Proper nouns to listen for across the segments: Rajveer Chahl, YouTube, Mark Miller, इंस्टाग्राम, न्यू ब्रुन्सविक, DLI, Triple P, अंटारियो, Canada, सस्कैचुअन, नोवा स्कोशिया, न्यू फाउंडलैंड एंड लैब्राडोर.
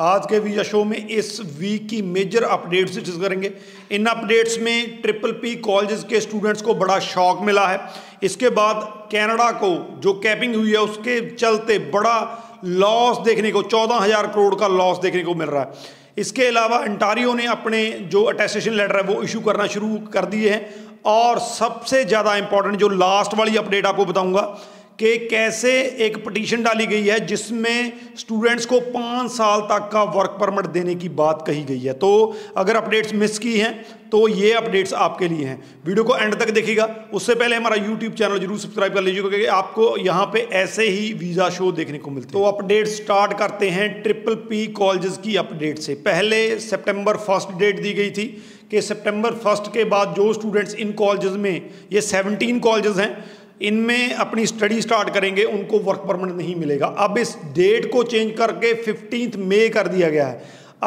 आज के visa show में इस वीक की मेजर अपडेट्स डिस्कस करेंगे। इन अपडेट्स में ट्रिपल पी कॉलेज के स्टूडेंट्स को बड़ा शॉक मिला है। इसके बाद कनाडा को जो कैपिंग हुई है उसके चलते बड़ा लॉस देखने को 14,000 करोड़ का लॉस देखने को मिल रहा है। इसके अलावा अंटारियो ने अपने जो अटेस्टेशन लेटर है वो इशू करना शुरू कर दिए हैं। और सबसे ज़्यादा इंपॉर्टेंट जो लास्ट वाली अपडेट आपको बताऊंगा कि कैसे एक पिटीशन डाली गई है जिसमें स्टूडेंट्स को 5 साल तक का वर्क परमिट देने की बात कही गई है। तो अगर अपडेट्स मिस की हैं तो ये अपडेट्स आपके लिए हैं, वीडियो को एंड तक देखिएगा। उससे पहले हमारा यूट्यूब चैनल जरूर सब्सक्राइब कर लीजिएगा क्योंकि आपको यहाँ पे ऐसे ही वीज़ा शो देखने को मिलते हैं। तो अपडेट स्टार्ट करते हैं ट्रिपल पी कॉलेज की अपडेट से। पहले सितंबर 1 डेट दी गई थी कि सितंबर 1 के बाद जो स्टूडेंट्स इन कॉलेज में, ये 17 कॉलेज हैं, इनमें अपनी स्टडी स्टार्ट करेंगे उनको वर्क परमिट नहीं मिलेगा। अब इस डेट को चेंज करके 15 मई कर दिया गया है।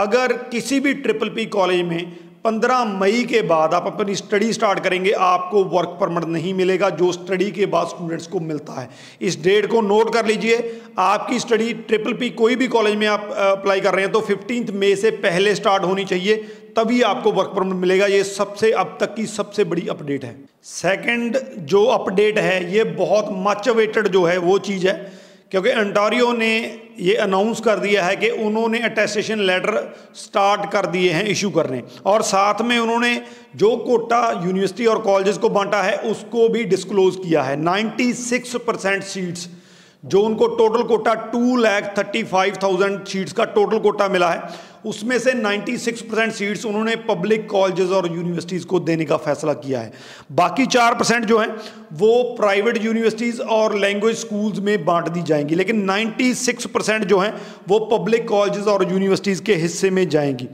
अगर किसी भी ट्रिपल पी कॉलेज में 15 मई के बाद आप अपनी स्टडी स्टार्ट करेंगे आपको वर्क परमिट नहीं मिलेगा जो स्टडी के बाद स्टूडेंट्स को मिलता है। इस डेट को नोट कर लीजिए। आपकी स्टडी ट्रिपल पी कोई भी कॉलेज में आप अप्लाई कर रहे हैं तो 15 मई से पहले स्टार्ट होनी चाहिए, तभी आपको वर्क परमिट मिलेगा। ये सबसे अब तक की सबसे बड़ी अपडेट है। सेकंड जो अपडेट है ये बहुत मच अवेटेड जो है वो चीज़ है क्योंकि अंटारियो ने ये अनाउंस कर दिया है कि उन्होंने अटेस्टेशन लेटर स्टार्ट कर दिए हैं इशू करने, और साथ में उन्होंने जो कोटा यूनिवर्सिटी और कॉलेजेस को बांटा है उसको भी डिस्क्लोज किया है। 96% सीट्स जो उनको टोटल कोटा 2,35,000 सीट्स का टोटल कोटा मिला है उसमें से 96% सीट्स उन्होंने पब्लिक कॉलेजेस और यूनिवर्सिटीज़ को देने का फैसला किया है। बाकी 4% जो हैं वो प्राइवेट यूनिवर्सिटीज़ और लैंग्वेज स्कूल्स में बांट दी जाएंगी, लेकिन 96% जो हैं वो पब्लिक कॉलेजेस और यूनिवर्सिटीज़ के हिस्से में जाएंगी।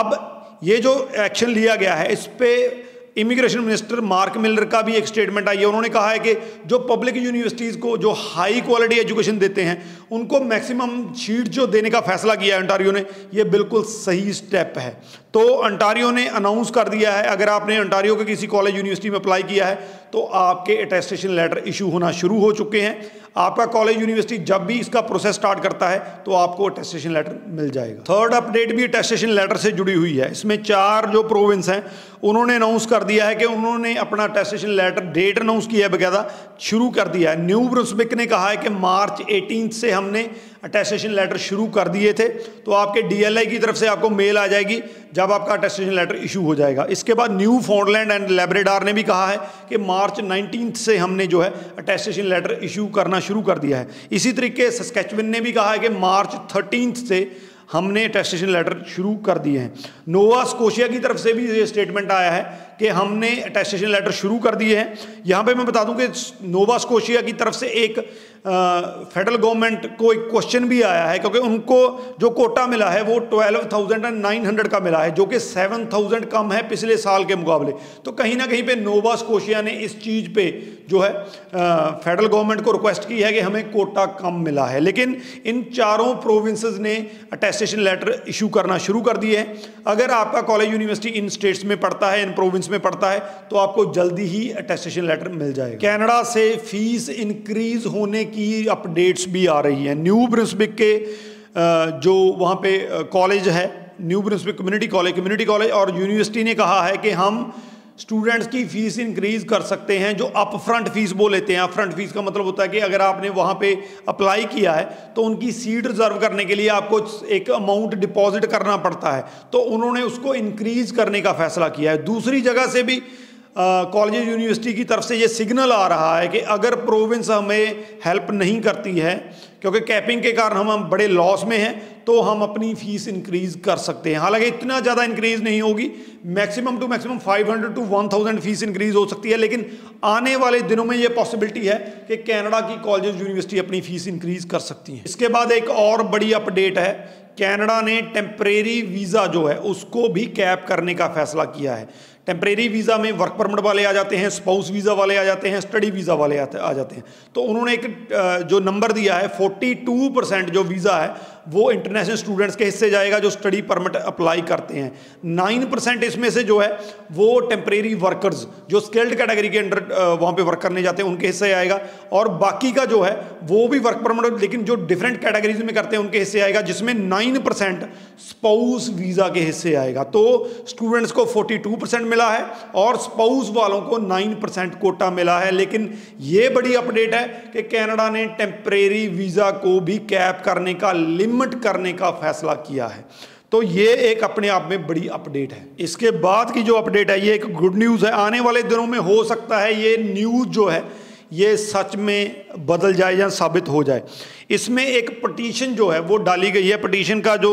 अब ये जो एक्शन लिया गया है इस पर इमिग्रेशन मिनिस्टर मार्क मिलर का भी एक स्टेटमेंट आई है। उन्होंने कहा है कि जो पब्लिक यूनिवर्सिटीज़ को जो हाई क्वालिटी एजुकेशन देते हैं उनको मैक्सिमम सीट जो देने का फैसला किया है अंटारियो ने, ये बिल्कुल सही स्टेप है। तो अंटारियो ने अनाउंस कर दिया है अगर आपने अंटारियो के किसी कॉलेज यूनिवर्सिटी में अप्लाई किया है तो आपके अटेस्टेशन लेटर इशू होना शुरू हो चुके हैं। आपका कॉलेज यूनिवर्सिटी जब भी इसका प्रोसेस स्टार्ट करता है तो आपको अटेस्टेशन लेटर मिल जाएगा। थर्ड अपडेट भी अटेस्टेशन लेटर से जुड़ी हुई है। इसमें 4 जो प्रोविंस हैं उन्होंने अनाउंस कर दिया है कि उन्होंने अपना अटेस्टेशन लेटर डेट अनाउंस किया है, बकायदा शुरू कर दिया है। न्यू ब्रुन्सविक ने कहा है कि मार्च 18 से हमने अटेस्टेशन लेटर शुरू कर दिए थे, तो आपके DLI की तरफ से आपको मेल आ जाएगी जब आपका अटेस्टेशन लेटर इशू हो जाएगा। इसके बाद न्यू फाउंडलैंड एंड लैब्राडोर ने भी कहा है कि मार्च 19 से हमने जो है अटेस्टेशन लेटर इशू करना शुरू कर दिया है। इसी तरीके सस्कैचुअन ने भी कहा है कि मार्च 13 से हमने अटेस्टेशन लेटर शुरू कर दिए हैं। नोवा स्कोशिया की तरफ से भी ये स्टेटमेंट आया है कि हमने अटेस्टेशन लेटर शुरू कर दिए हैं। यहाँ पे मैं बता दूं कि नोवा स्कोशिया की तरफ से एक फेडरल गवर्नमेंट को एक क्वेश्चन भी आया है क्योंकि उनको जो कोटा मिला है वो 12,900 का मिला है जो कि 7,000 कम है पिछले साल के मुकाबले। तो कहीं ना कहीं पे नोवा स्कोशिया ने इस चीज़ पे जो है फेडरल गवर्नमेंट को रिक्वेस्ट की है कि हमें कोटा कम मिला है। लेकिन इन 4 प्रोविंसेस ने अटेस्टेशन लेटर इशू करना शुरू कर दिए हैं। अगर आपका कॉलेज यूनिवर्सिटी इन स्टेट्स में पढ़ता है, इन प्रोविंस में पढ़ता है, तो आपको जल्दी ही अटेस्टेशन लेटर मिल जाएगा। कनाडा से फीस इंक्रीज होने की अपडेट्स भी आ रही हैं। न्यू ब्रिस्बिक के जो वहाँ पे कॉलेज है, न्यू ब्रिस्बिक कम्युनिटी कॉलेज और यूनिवर्सिटी ने कहा है कि हम स्टूडेंट्स की फ़ीस इंक्रीज़ कर सकते हैं जो अपफ्रंट फ़ीस वो लेते हैं। अपफ्रंट फ़ीस का मतलब होता है कि अगर आपने वहाँ पे अप्लाई किया है तो उनकी सीट रिजर्व करने के लिए आपको एक अमाउंट डिपॉजिट करना पड़ता है, तो उन्होंने उसको इंक्रीज़ करने का फैसला किया है। दूसरी जगह से भी कॉलेज यूनिवर्सिटी की तरफ से ये सिग्नल आ रहा है कि अगर प्रोविंस हमें हेल्प नहीं करती है क्योंकि कैपिंग के कारण हम बड़े लॉस में हैं तो हम अपनी फ़ीस इंक्रीज़ कर सकते हैं। हालांकि इतना ज़्यादा इंक्रीज़ नहीं होगी, maximum to maximum 500 to 1,000 fees increase हो सकती है। लेकिन आने वाले दिनों में ये पॉसिबिलिटी है कि कनाडा की कॉलेज यूनिवर्सिटी अपनी फ़ीस इंक्रीज़ कर सकती हैं। इसके बाद एक और बड़ी अपडेट है, कनाडा ने टेम्परेरी वीज़ा जो है उसको भी कैप करने का फैसला किया है। टेम्परेरी वीज़ा में वर्क परमिट वाले आ जाते हैं, स्पाउस वीज़ा वाले आ जाते हैं, स्टडी वीज़ा वाले आ जाते हैं। तो उन्होंने एक जो नंबर दिया है 42% जो वीज़ा है वो इंटरनेशनल स्टूडेंट्स के हिस्से जाएगा जो स्टडी परमिट अप्लाई करते हैं। 9% इसमें से जो है वो टेम्परेरी वर्कर्स जो स्किल्ड कैटेगरी के अंडर वहाँ पे वर्क करने जाते हैं उनके हिस्से आएगा, और बाकी का जो है वो भी वर्क परमिट लेकिन जो डिफरेंट कैटेगरीज में करते हैं उनके हिस्से आएगा, जिसमें 9% स्पाउस वीज़ा के हिस्से आएगा। तो स्टूडेंट्स को 42% मिला है और स्पाउस वालों को 9% कोटा मिला है। लेकिन ये बड़ी अपडेट है कि कनाडा ने टेम्परेरी वीज़ा को भी कैप करने का, लिमिट करने का फैसला किया है। तो ये एक अपने आप में बड़ी अपडेट है। इसके बाद की जो अपडेट है ये एक गुड न्यूज़ है। आने वाले दिनों में हो सकता है ये न्यूज़ जो है ये सच में बदल जाए या साबित हो जाए। इसमें एक पटिशन जो है वो डाली गई है। पटिशन का जो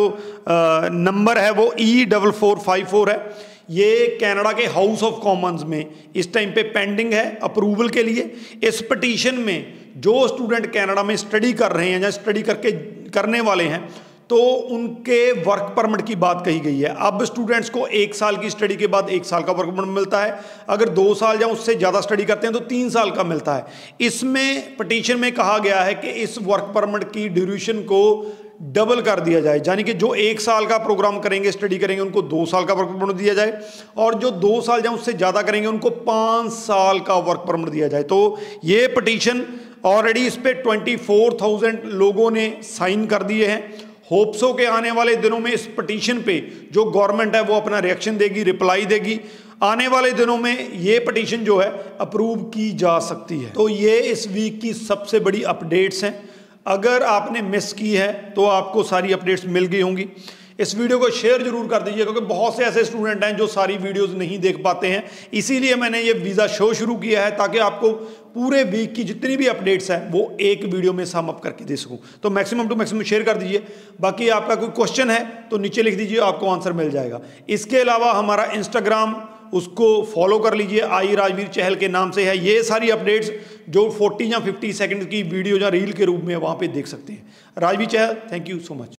नंबर है वो E4454 है। ये कनाडा के हाउस ऑफ कॉमन्स में इस टाइम पे पेंडिंग है अप्रूवल के लिए। इस पटिशन में जो स्टूडेंट कनाडा में स्टडी कर रहे हैं या स्टडी करके करने वाले हैं तो उनके वर्क परमिट की बात कही गई है। अब स्टूडेंट्स को 1 साल की स्टडी के बाद 1 साल का वर्क परमिट मिलता है, अगर 2 साल या उससे ज़्यादा स्टडी करते हैं तो 3 साल का मिलता है। इसमें पटिशन में कहा गया है कि इस वर्क परमिट की ड्यूरेशन को डबल कर दिया जाए, यानी कि जो 1 साल का प्रोग्राम करेंगे, स्टडी करेंगे, उनको 2 साल का वर्क परमिट दिया जाए, और जो 2 साल या उससे ज़्यादा करेंगे उनको 5 साल का वर्क परमिट दिया जाए। तो ये पटिशन ऑलरेडी इस पर 24,000 लोगों ने साइन कर दिए हैं। होप्सो के आने वाले दिनों में इस पटिशन पे जो गवर्नमेंट है वो अपना रिएक्शन देगी, रिप्लाई देगी। आने वाले दिनों में ये पटिशन जो है अप्रूव की जा सकती है। तो ये इस वीक की सबसे बड़ी अपडेट्स हैं। अगर आपने मिस की है तो आपको सारी अपडेट्स मिल गई होंगी। इस वीडियो को शेयर जरूर कर दीजिए, क्योंकि बहुत से ऐसे स्टूडेंट हैं जो सारी वीडियोस नहीं देख पाते हैं। इसीलिए मैंने ये वीज़ा शो शुरू किया है ताकि आपको पूरे वीक की जितनी भी अपडेट्स हैं वो एक वीडियो में सम अप करके दे सकूं। तो मैक्सिमम टू मैक्सिमम शेयर कर दीजिए। बाकी आपका कोई क्वेश्चन है तो नीचे लिख दीजिए, आपको आंसर मिल जाएगा। इसके अलावा हमारा इंस्टाग्राम, उसको फॉलो कर लीजिए, @राजवीर चहल के नाम से है। ये सारी अपडेट्स जो 40 या 50 सेकेंड की वीडियो या रील के रूप में वहाँ पर देख सकते हैं। Rajveer Chahal, thank you so much.